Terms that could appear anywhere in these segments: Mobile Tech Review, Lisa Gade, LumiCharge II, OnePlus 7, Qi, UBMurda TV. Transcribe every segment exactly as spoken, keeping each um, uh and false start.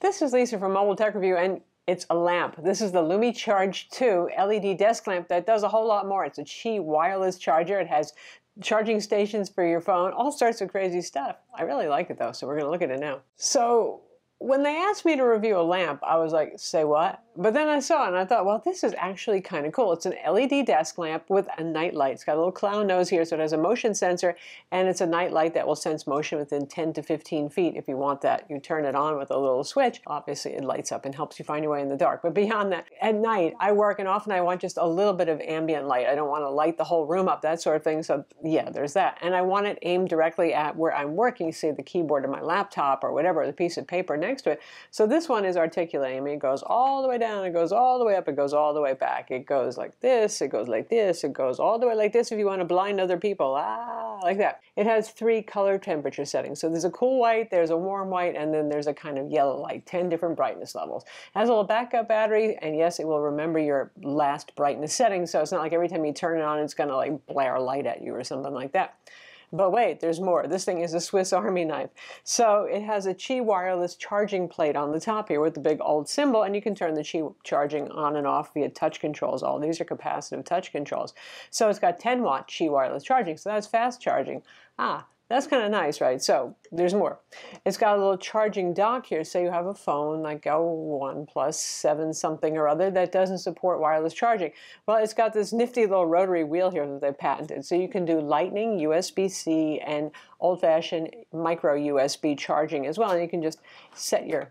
This is Lisa from Mobile Tech Review, and it's a lamp. This is the LumiCharge two L E D desk lamp that does a whole lot more. It's a Qi wireless charger. It has charging stations for your phone, all sorts of crazy stuff. I really like it though, so we're going to look at it now. So when they asked me to review a lamp, I was like, say what? But then I saw it and I thought, well, this is actually kind of cool. It's an L E D desk lamp with a night light. It's got a little clown nose here, so it has a motion sensor, and it's a night light that will sense motion within ten to fifteen feet. If you want that, you turn it on with a little switch. Obviously, it lights up and helps you find your way in the dark. But beyond that, at night, I work, and often I want just a little bit of ambient light. I don't want to light the whole room up, that sort of thing. So yeah, there's that. And I want it aimed directly at where I'm working, say the keyboard of my laptop or whatever, the piece of paper next to it. So this one is articulating. I mean, it goes all the way down, it goes all the way up, it goes all the way back, it goes like this, it goes like this, it goes all the way like this if you want to blind other people, ah, like that. It has three color temperature settings. So there's a cool white, there's a warm white, and then there's a kind of yellow light, ten different brightness levels. It has a little backup battery, and yes, it will remember your last brightness setting, so it's not like every time you turn it on, it's gonna like blare light at you or something like that. But wait, there's more. This thing is a Swiss Army knife. So it has a Qi wireless charging plate on the top here with the big old symbol, and you can turn the Qi charging on and off via touch controls. All these are capacitive touch controls. So it's got ten watt Qi wireless charging, so that's fast charging. Ah, that's kind of nice, right? So there's more. It's got a little charging dock here. Say you have a phone like a OnePlus seven something or other that doesn't support wireless charging. Well, it's got this nifty little rotary wheel here that they patented. So you can do lightning, U S B C, and old-fashioned micro U S B charging as well. And you can just set your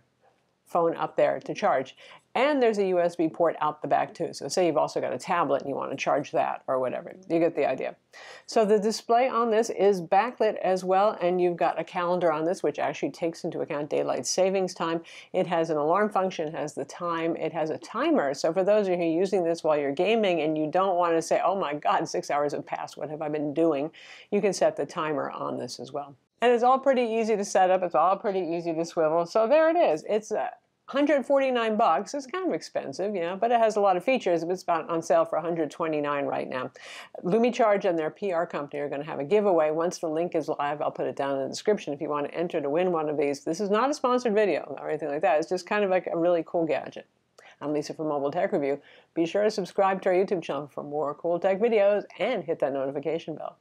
phone up there to charge. And there's a U S B port out the back too. So say you've also got a tablet and you want to charge that or whatever. You get the idea. So the display on this is backlit as well, and you've got a calendar on this which actually takes into account daylight savings time. It has an alarm function, it has the time, it has a timer. So for those of you who are using this while you're gaming and you don't want to say, oh my God, six hours have passed, what have I been doing? You can set the timer on this as well. And it's all pretty easy to set up, it's all pretty easy to swivel. So there it is. It's a one hundred forty-nine bucks. It's kind of expensive, yeah, but it has a lot of features. It's about on sale for one hundred twenty-nine right now. LumiCharge and their P R company are going to have a giveaway. Once the link is live, I'll put it down in the description if you want to enter to win one of these. This is not a sponsored video or anything like that. It's just kind of like a really cool gadget. I'm Lisa from Mobile Tech Review. Be sure to subscribe to our YouTube channel for more cool tech videos and hit that notification bell.